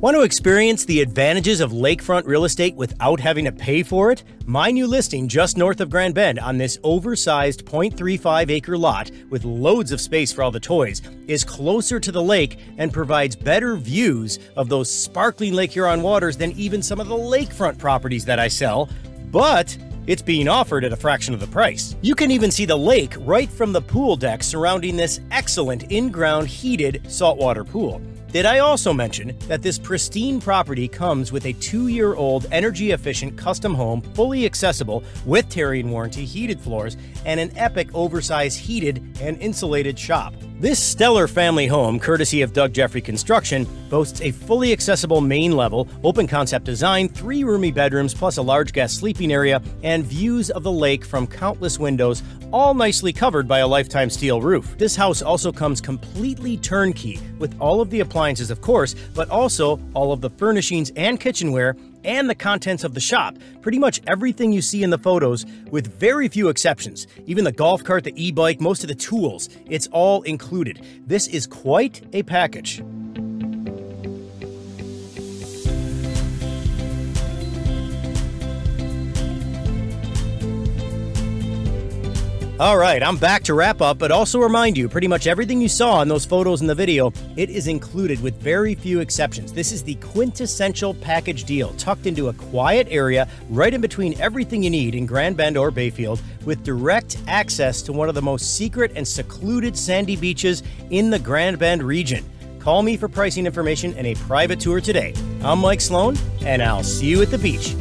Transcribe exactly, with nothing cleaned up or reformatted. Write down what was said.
Want to experience the advantages of lakefront real estate without having to pay for it? My new listing just north of Grand Bend on this oversized zero point three five acre lot with loads of space for all the toys is closer to the lake and provides better views of those sparkling Lake Huron waters than even some of the lakefront properties that I sell, but it's being offered at a fraction of the price. You can even see the lake right from the pool deck surrounding this excellent in-ground heated saltwater pool. Did I also mention that this pristine property comes with a two year old energy-efficient custom home, fully accessible with Tarion warranty heated floors and an epic oversized heated and insulated shop? This stellar family home, courtesy of Doug Geoffrey Construction, boasts a fully accessible main level, open concept design, three roomy bedrooms plus a large guest sleeping area, and views of the lake from countless windows, all nicely covered by a lifetime steel roof. This house also comes completely turnkey with all of the appliances, of course, but also all of the furnishings and kitchenware and the contents of the shop. Pretty much everything you see in the photos, with very few exceptions. Even the golf cart, the e-bike, most of the tools, it's all included. This is quite a package. All right, I'm back to wrap up, but also remind you, pretty much everything you saw in those photos in the video, it is included with very few exceptions. This is the quintessential package deal, tucked into a quiet area right in between everything you need in Grand Bend or Bayfield, with direct access to one of the most secret and secluded sandy beaches in the Grand Bend region. Call me for pricing information and a private tour today. I'm Mike Sloan, and I'll see you at the beach.